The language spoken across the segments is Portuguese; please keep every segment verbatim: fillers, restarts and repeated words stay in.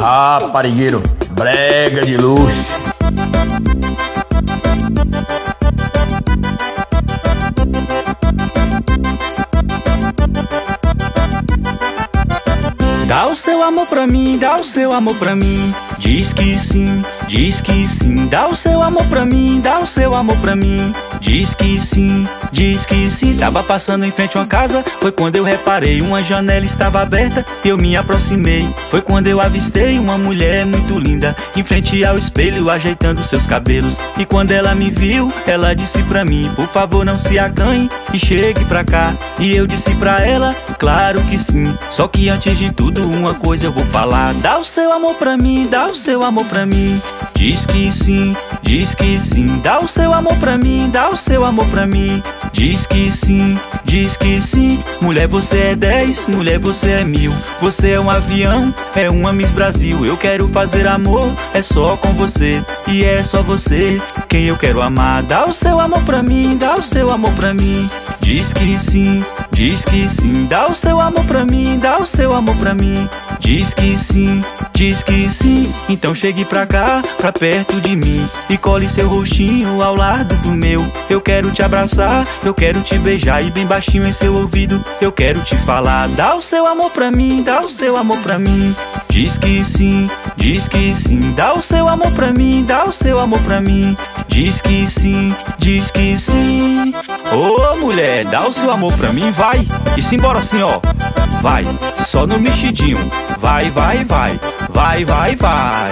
Raparigueiro brega de luxo. Dá o seu amor pra mim, dá o seu amor pra mim, diz que sim, diz que sim. Dá o seu amor pra mim, dá o seu amor pra mim, diz que sim, diz que sim. Tava passando em frente a uma casa, foi quando eu reparei, uma janela estava aberta e eu me aproximei. Foi quando eu avistei uma mulher muito linda em frente ao espelho, ajeitando seus cabelos. E quando ela me viu, ela disse pra mim: por favor, não se acanhe e chegue pra cá. E eu disse pra ela: claro que sim, só que antes de tudo uma coisa eu vou falar. Dá o seu amor pra mim, dá o seu amor pra mim, diz que sim, diz que sim. Dá o seu amor pra mim, dá o seu amor pra mim, diz que sim, diz que sim. Mulher, você é dez, mulher, você é mil. Você é um avião, é uma Miss Brasil. Eu quero fazer amor, é só com você, e é só você quem eu quero amar. Dá o seu amor pra mim, dá o seu amor pra mim, diz que sim, diz que sim. Dá o seu amor pra mim, dá o seu amor pra mim, diz que sim, diz que sim. Então chegue pra cá, pra perto de mim, e cole seu rostinho ao lado do meu. Eu quero te abraçar, eu quero te beijar, e bem baixinho em seu ouvido eu quero te falar. Dá o seu amor pra mim, dá o seu amor pra mim, diz que sim, diz que sim. Dá o seu amor pra mim, dá o seu amor pra mim, diz que sim, diz que sim. Ô mulher, dá o seu amor pra mim, vai, e simbora assim ó. Vai, só no mexidinho, vai, vai, vai, vai, vai, vai.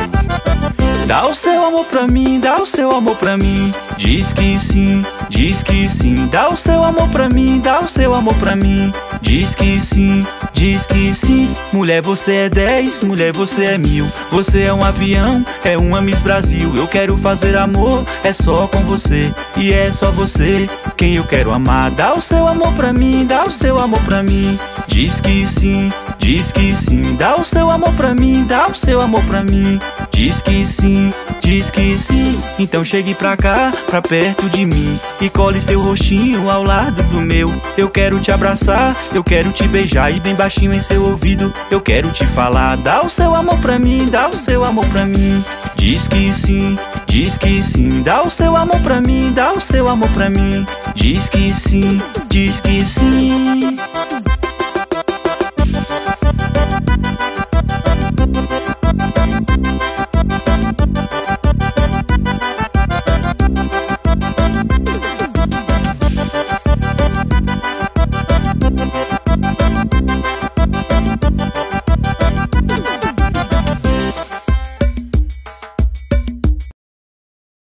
Dá o seu amor pra mim, dá o seu amor pra mim, diz que sim, diz que sim. Dá o seu amor pra mim, dá o seu amor pra mim, diz que sim, diz que sim. Mulher, você é dez, mulher, você é mil. Você é um avião, é uma Miss Brasil. Eu quero fazer amor, é só com você, e é só você quem eu quero amar. Dá o seu amor pra mim, dá o seu amor pra mim, diz que sim, diz que sim. Dá o seu amor pra mim, dá o seu amor pra mim, diz que sim, diz que sim. Então chegue pra cá, pra perto de mim, e cole seu rostinho ao lado do meu. Eu quero te abraçar, eu quero te beijar, e bem baixinho em seu ouvido eu quero te falar. Dá o seu amor pra mim, dá o seu amor pra mim, diz que sim, diz que sim. Dá o seu amor pra mim, dá o seu amor pra mim, diz que sim, diz que sim.